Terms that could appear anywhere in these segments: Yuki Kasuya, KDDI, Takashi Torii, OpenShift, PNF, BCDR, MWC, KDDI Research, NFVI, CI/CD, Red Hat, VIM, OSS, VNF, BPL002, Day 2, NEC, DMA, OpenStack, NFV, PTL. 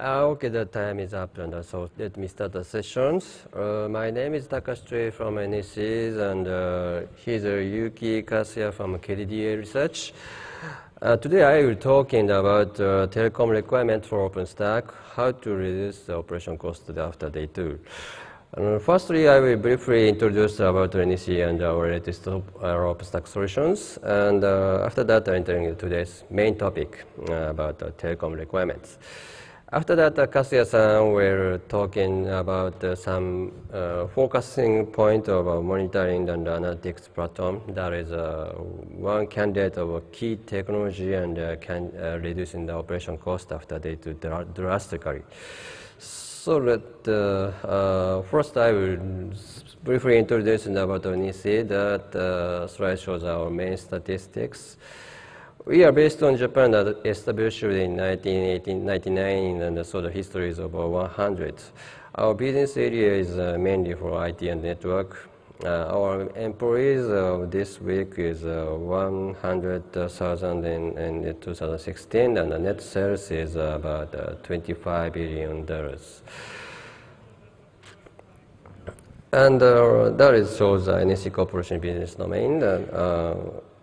Okay, the time is up, and so let me start the sessions. My name is Takashi Torii from NEC, and he's Yuki Kasuya from KDDI Research. Today I will talking about telecom requirement for OpenStack, how to reduce the operation cost after day 2. And firstly, I will briefly introduce about NEC and our latest OpenStack solutions, and after that, I'm entering today's main topic about telecom requirements. After that, Kasuya-san will talking about some focusing point of monitoring and analytics platform. That is one candidate of a key technology and can reducing the operation cost after day 2 drastically. So that first, I will briefly introduce about NEC. That slide shows our main statistics. We are based on Japan that established in 1989, and so the history is over 100. Our business area is mainly for IT and network. Our employees this week is 100,000 in 2016, and the net sales is about $25 billion. And that is shows the NEC Corporation business domain.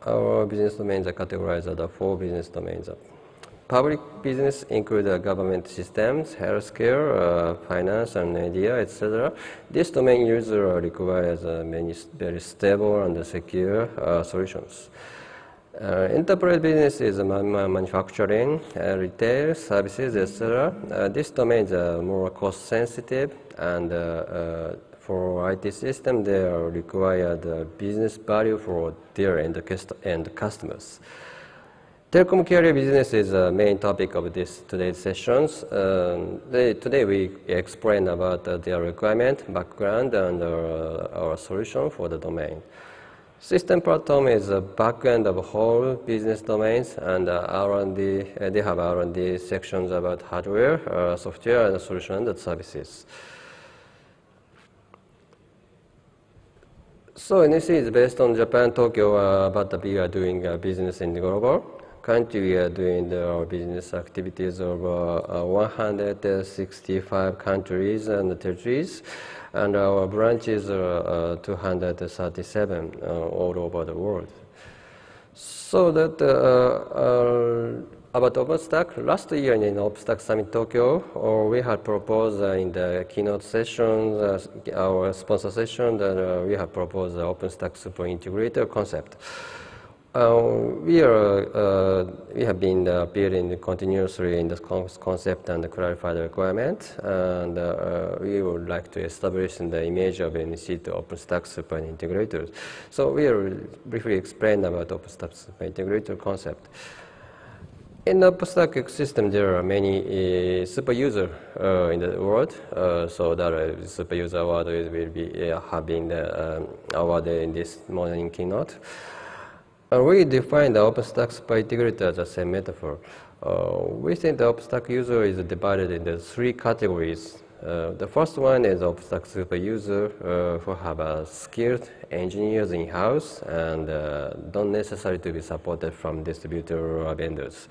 Our business domains are categorized as the 4 business domains. Public business include government systems, healthcare, finance, and media, etc. This domain user requires many very stable and secure solutions. Enterprise business is manufacturing, retail, services, etc. This domain is more cost sensitive, and for IT system, they are required business value for their end customers. Telecom carrier business is the main topic of today's sessions. Today we explain about their requirement, background, and our solution for the domain. System platform is the backend of whole business domains, and R&D. They have R&D sections about hardware, software, and solution and services. So NEC is based on Japan, Tokyo, but we are doing business in the global. Currently, we are doing our business activities over 165 countries and territories, and our branches are 237 all over the world. So that about OpenStack, last year in OpenStack Summit Tokyo, we had proposed in the keynote session, our sponsor session, that we have proposed the OpenStack Super Integrator concept. We have been appearing continuously in this concept and clarify the requirement, and we would like to establish the image of NEC to OpenStack Super Integrators. So we will briefly explain about OpenStack Super Integrator concept. In the OpenStack ecosystem, there are many super users in the world. So that super user award will be having the award in this morning keynote. We define the OpenStack Super Integrator as the same metaphor. We think the OpenStack user is divided into 3 categories. The first one is OpenStack Super User who have skilled engineers in-house and don't necessarily to be supported from distributor or vendors.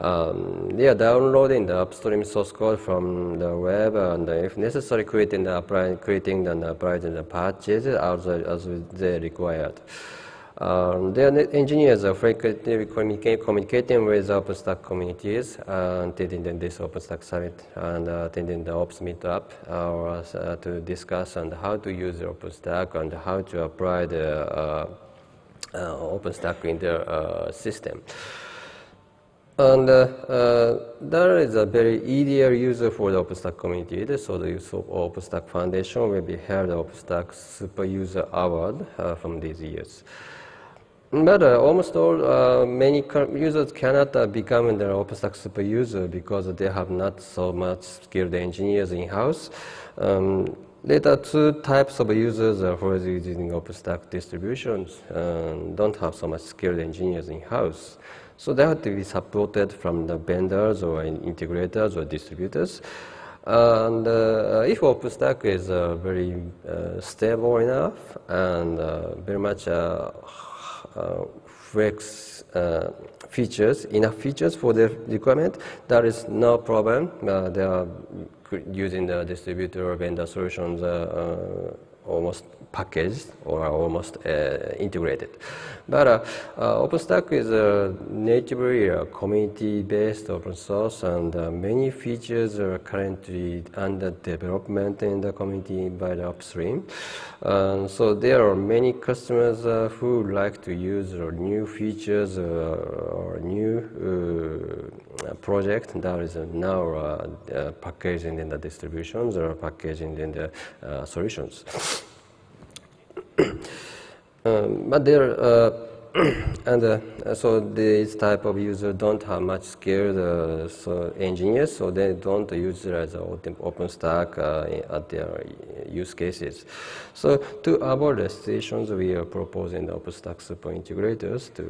They are downloading the upstream source code from the web and, if necessary, creating and applying the patches as they required. Their engineers are frequently communicating with OpenStack communities, attending this OpenStack Summit and attending the Ops Meetup to discuss on how to use OpenStack and how to apply the OpenStack in their system. And there is a very ideal user for the OpenStack community. So the use of OpenStack Foundation will be held OpenStack Super User Award from these years. But almost all many users cannot become the OpenStack Super User because they have not so much skilled engineers in-house. There are 2 types of users who are using OpenStack distributions and don't have so much skilled engineers in-house. So they have to be supported from the vendors or integrators or distributors. And if OpenStack is very stable enough and very much flex features, enough features for the requirement, that is no problem. They are using the distributor vendor solutions almost packaged or almost integrated. But OpenStack is natively a community-based open source, and many features are currently under development in the community by the upstream. So there are many customers who like to use new features or new project that is now packaging in the distributions or packaging in the solutions. But there, so this type of user don't have much skilled engineers, so they don't use it as OpenStack at their use cases. So to avoid restrictions, we are proposing the OpenStack super integrators to,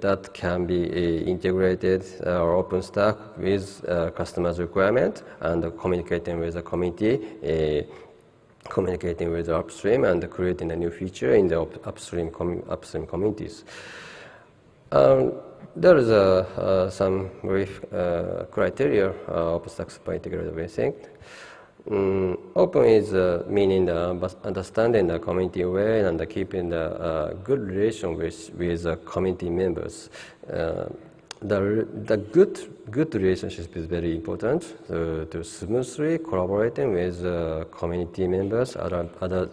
that can be integrated or OpenStack with customers' requirement and communicating with the community. Communicating with the upstream and creating a new feature in the upstream communities. There is some brief criteria OpenStack Super Integrator Basic. Open is meaning understanding the community way and keeping the good relation with community members. The good relationship is very important to smoothly collaborating with community members, other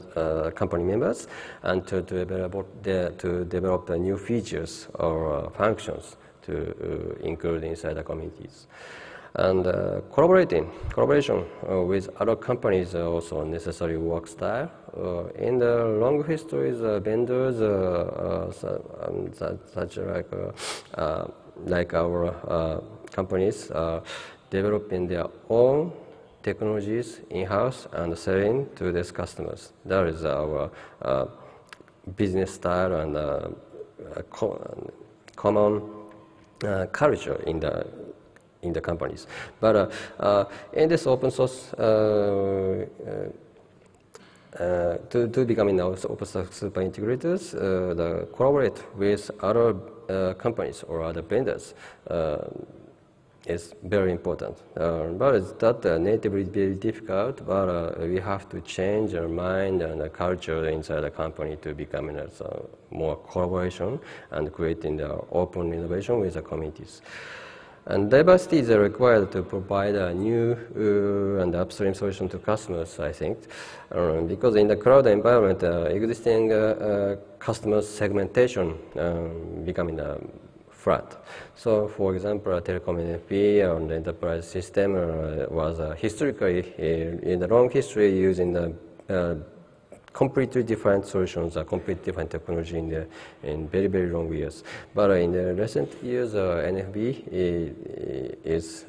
company members, and to develop the new features or functions to include inside the communities. And collaboration with other companies also a necessary work style. In the long histories, vendors such like our companies are developing their own technologies in-house and selling to these customers. That is our business style and common culture in the companies. But in this open source, to becoming OpenStack super integrators, collaborate with other companies or other vendors is very important. But it's not natively very difficult, but we have to change our mind and the culture inside the company to becoming more collaboration and creating the open innovation with the communities. And diversity is required to provide a new and upstream solution to customers, I think, because in the cloud environment, existing customer segmentation becoming flat. So, for example, a telecom NFV or the enterprise system was historically, in the long history, using the completely different solutions, completely different technology in very, very long years. But in the recent years, NFV is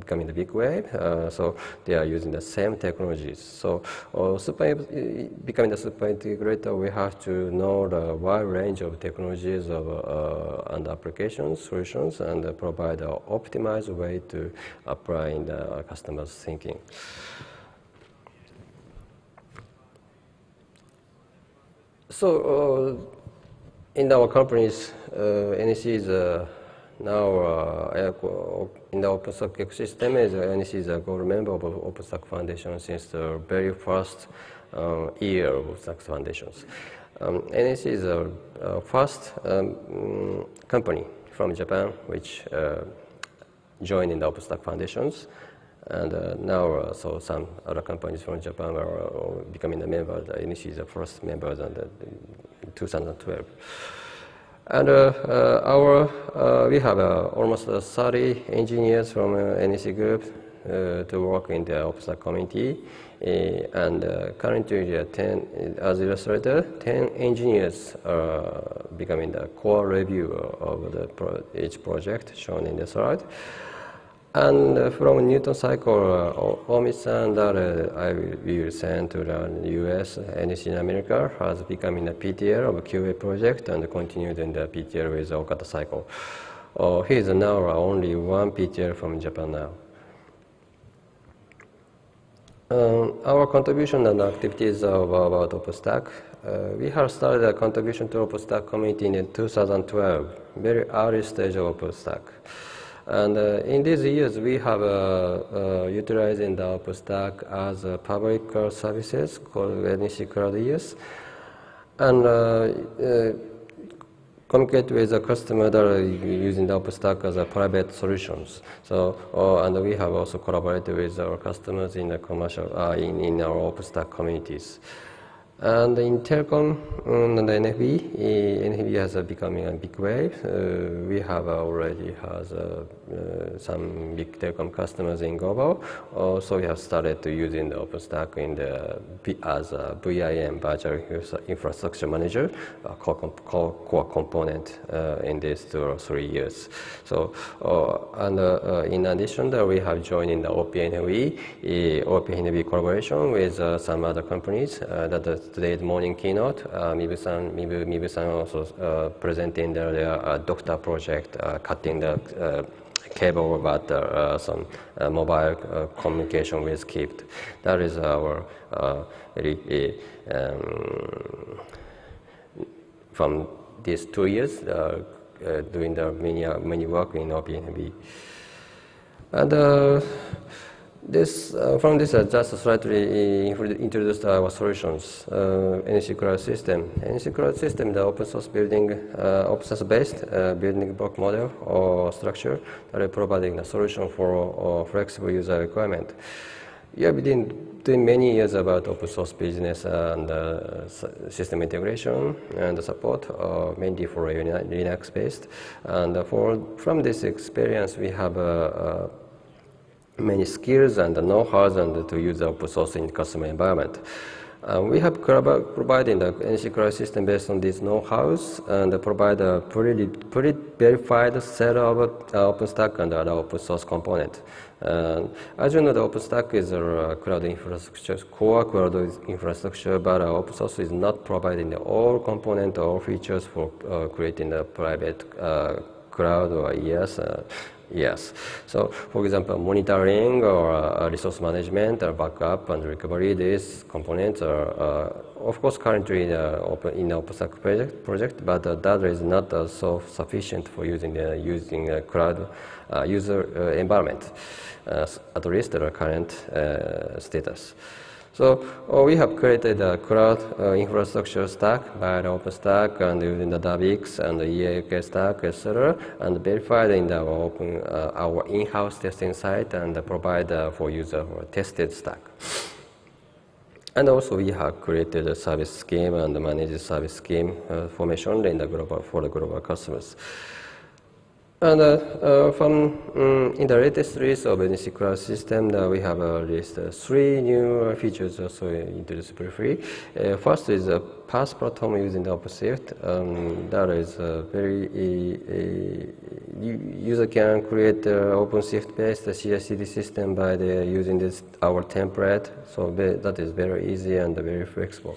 becoming a big wave, so they are using the same technologies. So becoming the super integrator, we have to know the wide range of technologies of, and applications, solutions, and provide an optimized way to apply in the customer's thinking. So, in our companies, NEC is now in the OpenStack ecosystem. NEC is a gold member of OpenStack Foundation since the very first year of OpenStack Foundations. NEC is the first company from Japan which joined in the OpenStack Foundations. And now, so some other companies from Japan are becoming a member. NEC is the first member in 2012. And we have almost 30 engineers from NEC Group to work in the OpenStack community. And currently, 10, as illustrator, 10 engineers are becoming the core reviewer of each project shown in the slide. And from Newton Cycle, Omi-san that we will send to the US, NEC in America, has become a PTL of a QA project and continued in the PTL with Okata Cycle. He is now only one PTL from Japan now. Our contribution and activities are about OpenStack. We have started a contribution to OpenStack community in 2012, very early stage of OpenStack. And in these years, we have utilized the OpenStack as public cloud services called NEC Cloud ES, and communicate with the customer that are using the OpenStack as a private solutions. So, and we have also collaborated with our customers in the commercial, in our OpenStack communities. And in telecom and NFV has becoming a big wave. We have already has some big telecom customers in global. Also, we have started to using the OpenStack in the as a VIM virtual infrastructure manager, a core component in these 2 or 3 years. So, and in addition, we have joined in the OpenNV collaboration with some other companies that. Today's morning keynote, Mibu-san also presenting their doctor project, cutting the cable about some mobile communication with KIPT. That is our from these 2 years doing the many work in OpenNV. And From this, just slightly introduced our solutions. NEC Cloud System. NEC Cloud System, the open source building, open source based building block model or structure that are providing a solution for flexible user requirement. We have been doing many years about open source business and system integration and support, mainly for Linux based. And from this experience, we have many skills and know-hows and to use the open source in customer environment. We have provided the NEC Cloud System based on these know-hows and provide a pre-verified set of OpenStack and other open source components. As you know, the OpenStack is a cloud infrastructure, core cloud infrastructure, but open source is not providing all components or features for creating a private cloud or ES. Yes. So, for example, monitoring or resource management or backup and recovery, these components are, of course, currently in the OpenStack project, but that is not so sufficient for using the cloud user environment, at least the current status. So we have created a cloud infrastructure stack by the OpenStack and using the DAVX and the EAK stack, etc., and verified in our in-house testing site and provide for user tested stack. And also we have created a service scheme and managed service scheme formation in the global, for the global customers. And from in the latest release of NEC Cloud System, we have released 3 new features also introduced briefly. First is a pass platform using the OpenShift. That is user can create OpenShift-based CI/CD system by using this our template. So that is very easy and very flexible.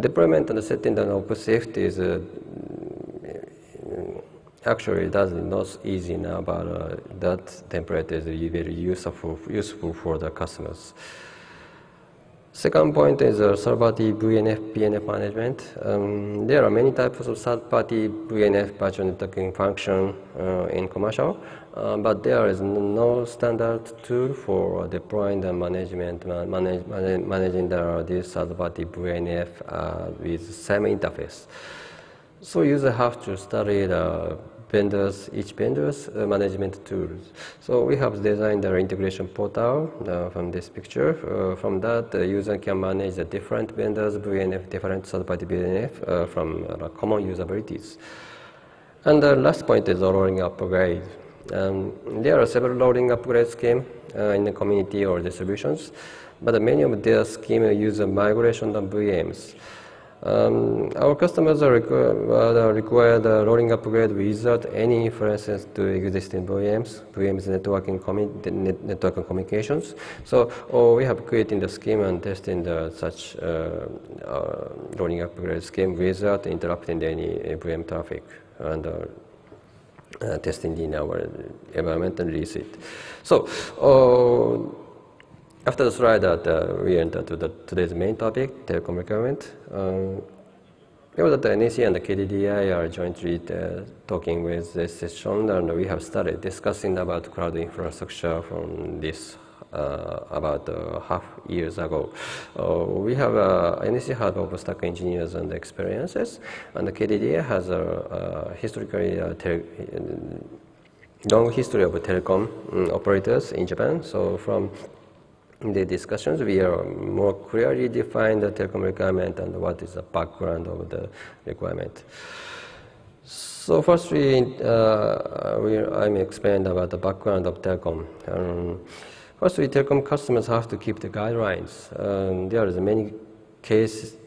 Deployment and setting the OpenShift is actually, that's not easy now, but that template is very useful for the customers. Second point is third-party VNF, PNF management. There are many types of third-party VNF virtual networking function in commercial, but there is no standard tool for deploying the managing these third-party VNF with same interface. So users have to study the each vendor's management tools. So we have designed the integration portal from this picture. From that, the user can manage the different vendors, VNF, different third-party VNF from common usabilities. And the last point is the rolling upgrade. There are several rolling upgrade schemes in the community or distributions, but many of their schemes use the migration of VMs. Our customers are required rolling upgrade without any references to existing VMs networking communications. So we have created the scheme and testing such rolling upgrade scheme without interrupting any VM traffic and testing in our environment and release it. So After the slide that we enter to today's main topic, telecom requirement. We know that the NEC and the KDDI are jointly talking with this session, and we have started discussing about cloud infrastructure from this about half years ago. We have NEC had OpenStack engineers and experiences, and the KDDI has historically long history of telecom operators in Japan. So from the discussions, we are more clearly defined the telecom requirement and what is the background of the requirement. So first, I'm explaining about the background of telecom. Firstly, telecom customers have to keep the guidelines. There are many cases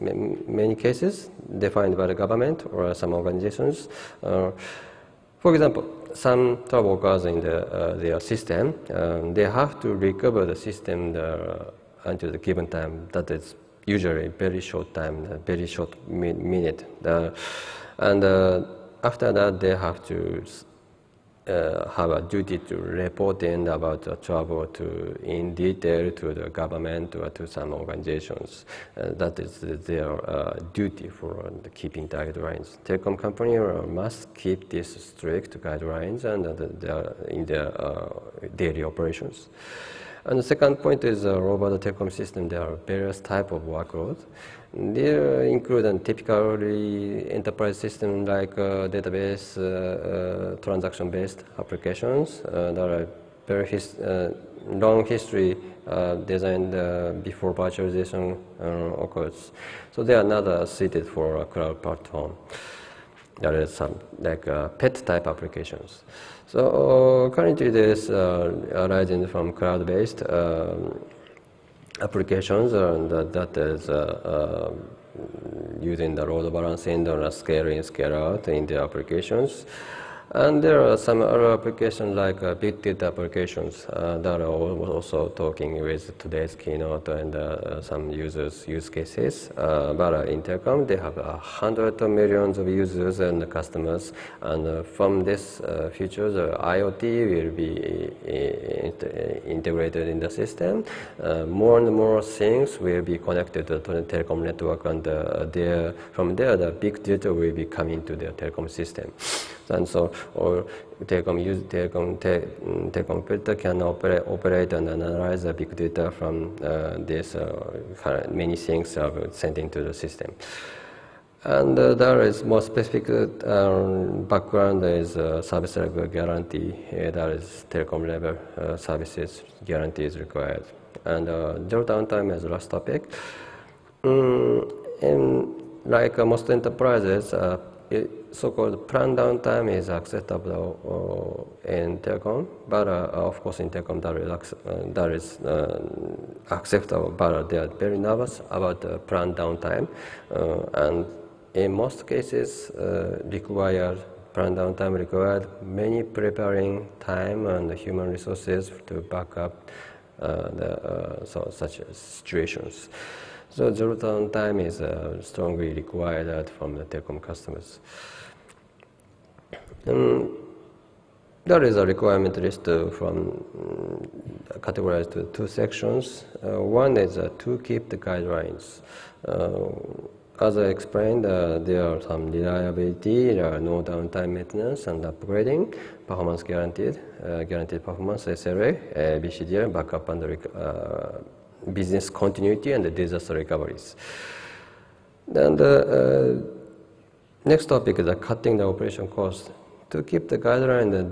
defined by the government or some organizations. For example, some troublemaker in their system, they have to recover the system until the given time. That is usually very short time, very short minute. After that, they have to have a duty to report in about the trouble to in detail to the government or to some organizations. That is their duty for keeping guidelines. Telecom company must keep these strict guidelines and in their daily operations. And the second point is robot telecom system. There are various type of workloads. They include typically enterprise systems like database, transaction-based applications that are very long history designed before virtualization occurs. So they are not suited for a cloud platform. There is some like PET-type applications. So currently, this arising from cloud-based applications, and that is using the load balancing or scale in, scale out in the applications. And there are some other applications like big data applications that are also talking with today's keynote and some users' use cases. But in telecom, they have 100 million of users and customers. And from this feature, the IoT will be integrated in the system. More and more things will be connected to the telecom network, and from there, the big data will be coming to the telecom system. And so, telecom computer can operate and analyze the big data from this many things are sent into the system. And there is more specific background is service level guarantee. That is telecom level services guarantee is required. And zero downtime is the last topic. And like most enterprises, so-called planned downtime is acceptable in telecom, but of course in telecom that is acceptable, but they are very nervous about the planned downtime, and in most cases planned downtime required many preparing time and human resources to back up such situations. So zero downtime is strongly required from the telecom customers. There is a requirement list categorized to two sections. One is to keep the guidelines. As I explained, there are some reliability, there are no downtime maintenance and upgrading, performance guaranteed, guaranteed performance, SLA, BCDR, backup and business continuity, and the disaster recoveries. Then the next topic is cutting the operation cost. To keep the guideline,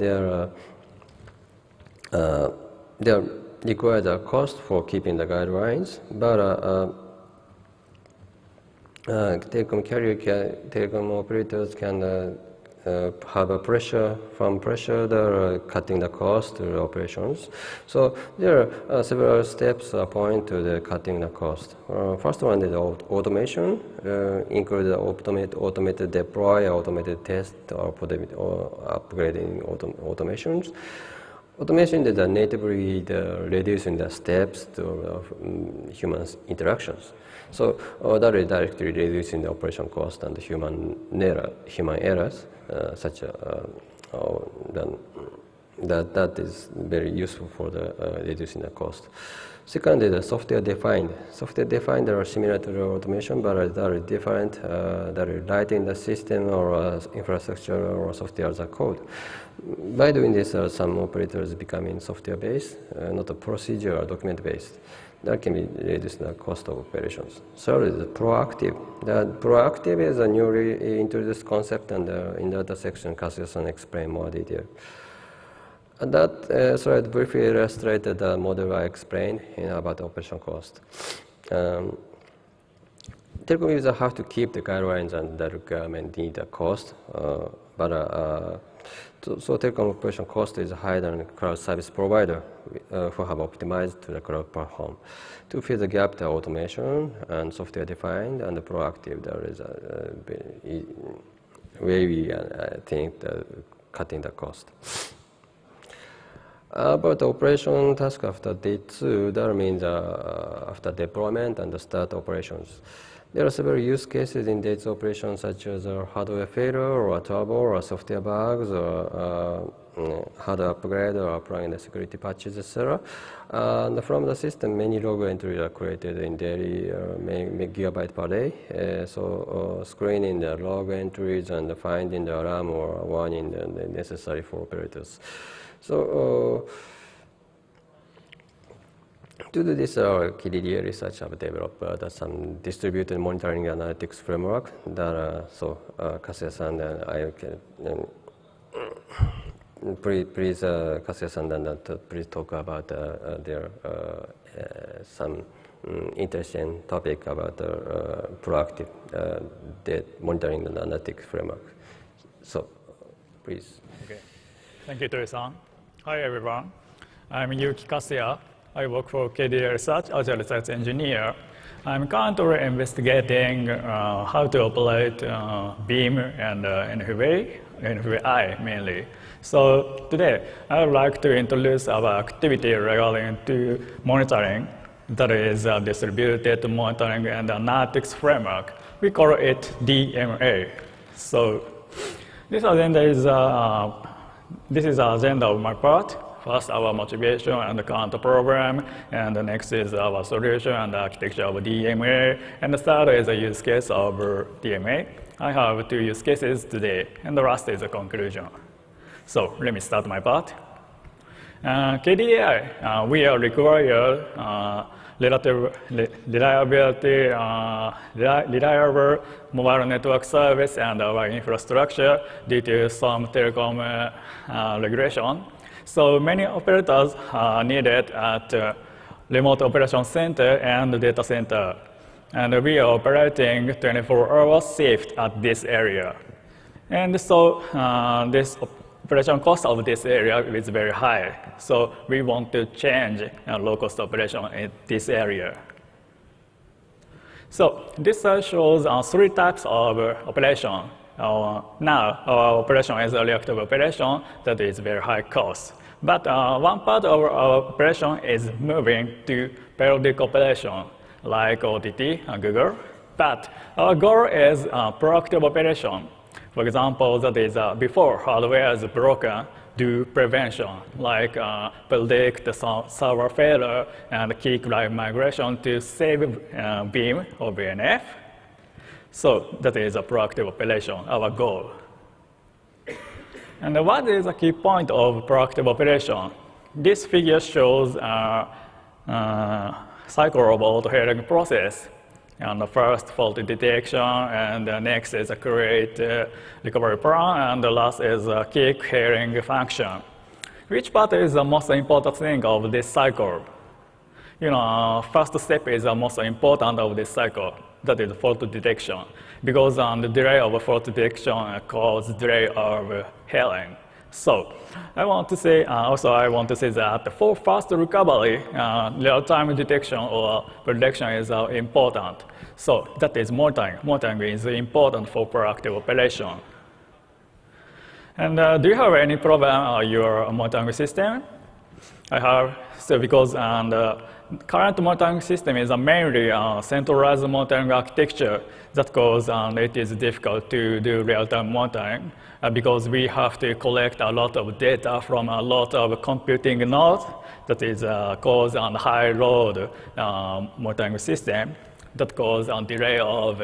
there required a cost for keeping the guidelines, but telecom operators can have a pressure from pressure that are cutting the cost to the operations. So there are several steps point to the cutting the cost. First one is automation, include automated deploy, automated test, or upgrading automations. Automation is natively reducing the steps to human interations. So that is directly reducing the operation cost and the human errors, such as that is very useful for the, reducing the cost. Secondly, the software-defined. Software-defined are similar to the automation, but are different. That are writing the system or infrastructure or software as a code. By doing this, some operators becoming software-based, not a procedure or document-based. That can be reduced the cost of operations. Third is proactive. The proactive is a newly introduced concept, and in the other section, Kasuya-san explain more detail. And that slide briefly illustrated the model I explained about operation cost. Telecom users have to keep the guidelines and the requirement need the cost, so telecom operation cost is higher than cloud service provider who have optimized to the cloud platform. To fill the gap, the automation and software-defined and the proactive, there is a way we think cutting the cost. About operation task after day 2, that means after deployment and the start operations. There are several use cases in day 2 operations, such as a hardware failure, or a trouble, or software bugs, or hardware upgrade, or applying the security patches, etc. And from the system, many log entries are created in daily megabyte per day. So screening the log entries and finding the alarm or warning necessary for operators. So to do this, KDDI Research have developed some distributed monitoring analytics framework that Kasuya-san and I can Kasuya-san and please talk about their some interesting topic about proactive monitoring and analytics framework. So please. Okay. Thank you, Torii-san. Hi, everyone. I'm Yuki Kasuya. I work for KDDI Research as a research engineer. I'm currently investigating how to operate BEAM and NFVI mainly. So today, I would like to introduce our activity regarding to monitoring, that is a distributed monitoring and analytics framework. We call it DMA. So this agenda is this is the agenda of my part. First, our motivation and the current program, and the next is our solution and the architecture of DMA, and the third is a use case of DMA. I have 2 use cases today, and the last is the conclusion. So let me start my part. KDDI, we are required reliable mobile network service and our infrastructure due to some telecom regulation. So many operators are needed at remote operation center and data center. And we are operating 24-hour shift at this area. And so this operation cost of this area is very high, so we want to change low-cost operation in this area. So this slide shows 3 types of operation. Now, our operation is a reactive operation that is very high cost. But one part of our operation is moving to periodic operation, like OTT and Google. But our goal is proactive operation. For example, that is before hardware is broken, do prevention, like predict the server failure and key client migration to save BEAM or VNF. So that is a proactive operation, our goal. And what is a key point of proactive operation? This figure shows cycle of auto-healing process. And the first, fault detection, and the next is a create recovery plan, and the last is a kick hearing function. Which part is the most important thing of this cycle? You know, first step is the most important of this cycle, that is fault detection, because the delay of fault detection causes delay of healing. So, I want to say, that for fast recovery, real-time detection or prediction is important. So, that is monitoring. Monitoring is important for proactive operation. And do you have any problem with your monitoring system? I have. So because current monitoring system is mainly centralized monitoring architecture. That cause it is difficult to do real-time monitoring because we have to collect a lot of data from a lot of computing nodes. That is cause and high load monitoring system. That cause a delay of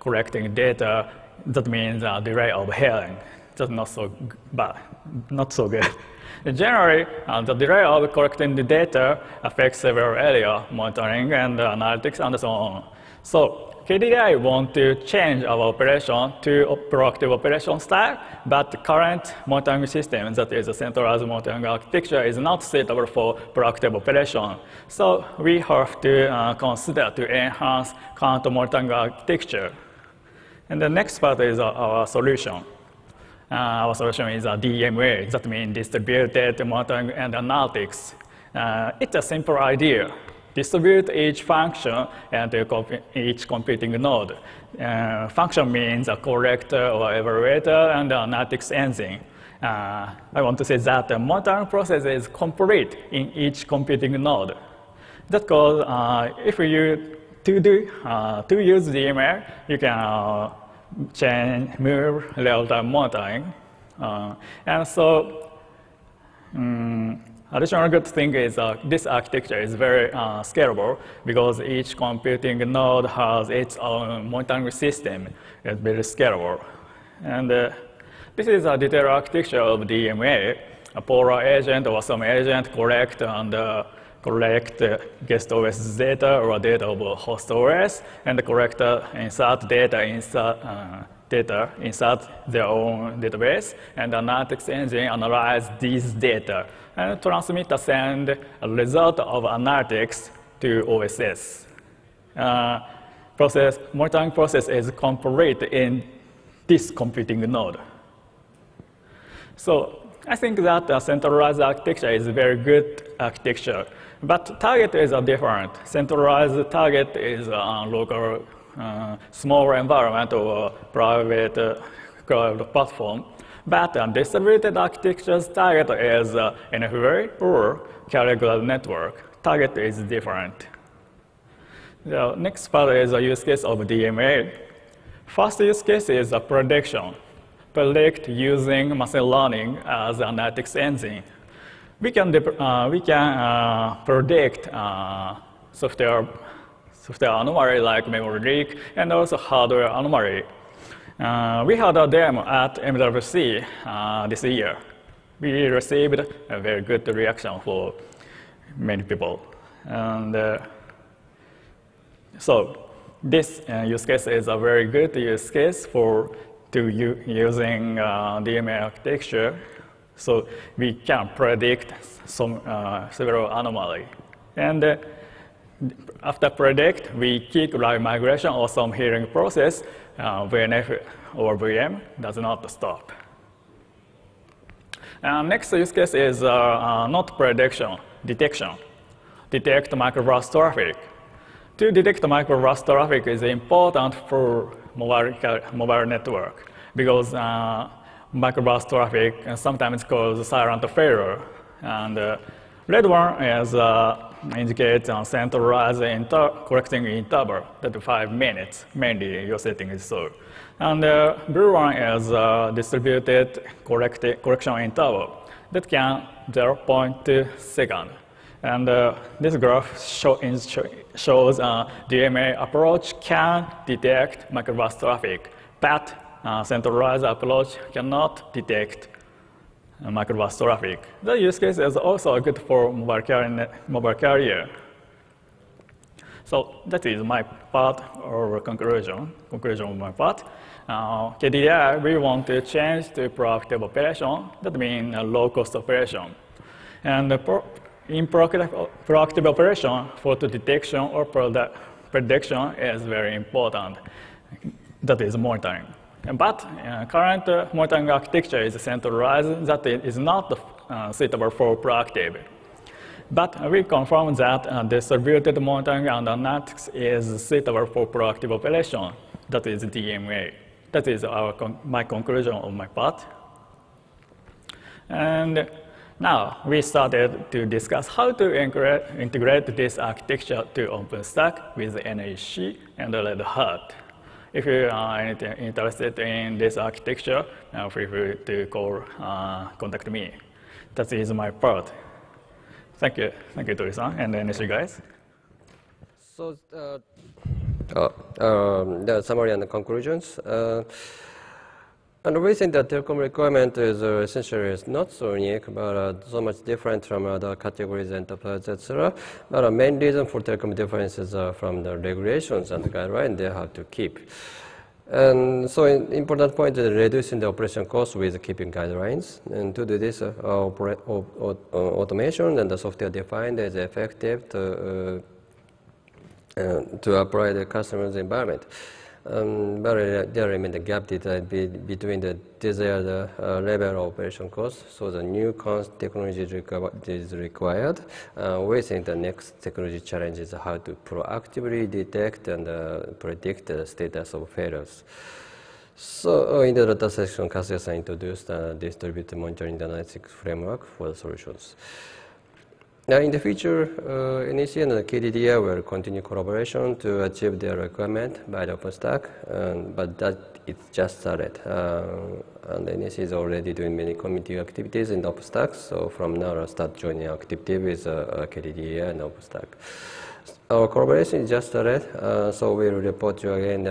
collecting data. That means a delay of hearing. That's not so bad, not so good. Generally, the delay of collecting the data affects several areas, monitoring and analytics and so on. So KDDI want to change our operation to a proactive operation style, but the current monitoring system, that is a centralized monitoring architecture, is not suitable for proactive operation. So we have to consider to enhance current monitoring architecture. And the next part is our solution. Our solution is a DMA, that means distributed monitoring and analytics. It's a simple idea. Distribute each function and each computing node. Function means a collector or evaluator and analytics engine. I want to say that the monitoring process is complete in each computing node. That's because if you to use DMA, you can change, move, real-time monitoring. And so additional good thing is this architecture is very scalable because each computing node has its own monitoring system. It's very scalable. And this is a detailed architecture of DMA, a polar agent or some agent collect and collect guest OS data or data of host OS, and the collector insert their own database, and the analytics engine analyze these data and transmit and send a result of analytics to OSS. Monitoring process is complete in this computing node. So I think that centralized architecture is a very good architecture, but target is different. Centralized target is a local small environment or private cloud platform, but distributed architecture's target is NFVI or carrier cloud network. Target is different. The next part is a use case of DMA. First use case is prediction. Predict using machine learning as an analytics engine. We can predict software anomaly like memory leak and also hardware anomaly. We had a demo at MWC this year. We received a very good reaction for many people. And so this use case is a very good use case for using DMA architecture, so we can predict some several anomaly. And after predict, we kick live migration or some healing process. VNF or VM does not stop. Next use case is not prediction, detection. Detect microburst traffic. To detect microburst traffic is important for mobile network because microburst traffic sometimes causes silent failure, and red one is indicates centralized collecting interval, that 5 minutes mainly your setting is so, and blue one is distributed correction interval that can 0.2 second. And this graph shows DMA approach can detect microburst traffic, but centralized approach cannot detect microburst traffic. The use case is also good for mobile carrier. So that is my part or conclusion of my part. KDDI, we want to change to proactive operation. That means low-cost operation. And in proactive operation, photo detection or prediction is very important. That is monitoring. But current monitoring architecture is centralized. That is not suitable for proactive. But we confirm that distributed monitoring and analytics is suitable for proactive operation. That is DMA. That is my conclusion of my part. And Now, we started to discuss how to integrate this architecture to OpenStack with NEC and Red Hat. If you are interested in this architecture, feel free to contact me. That is my part. Thank you. Thank you, Torii-san and NEC guys. So, the summary and the conclusions. And the reason that telecom requirement is essentially is not so unique, but so much different from other categories, enterprise, etc. But the main reason for telecom differences are from the regulations and the guidelines they have to keep. And so, an important point is reducing the operation cost with keeping guidelines. And to do this, automation and the software defined is effective to apply the customer's environment. But there remains a gap between the desired level of operation costs, so the new technology is required. We think the next technology challenge is how to proactively detect and predict the status of failures. So in the data section, Kasuya-san introduced distributed monitoring analytics framework for the solutions. Now, in the future, NEC and the KDDI will continue collaboration to achieve their requirement by the OpenStack, but that is just started. And NEC is already doing many community activities in the OpenStack, so from now I'll start joining activity with KDDI and OpenStack. Our collaboration is just started, so we'll report to you again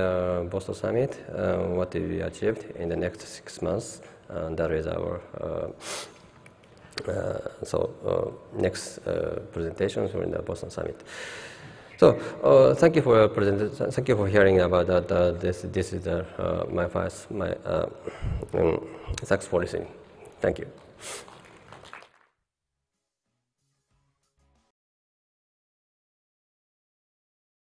Boston Summit, what we achieved in the next 6 months, and that is our next presentation during the Boston Summit. So thank you for your presentation. Thank you for hearing about that. This is my first. Thanks for listening. Thank you.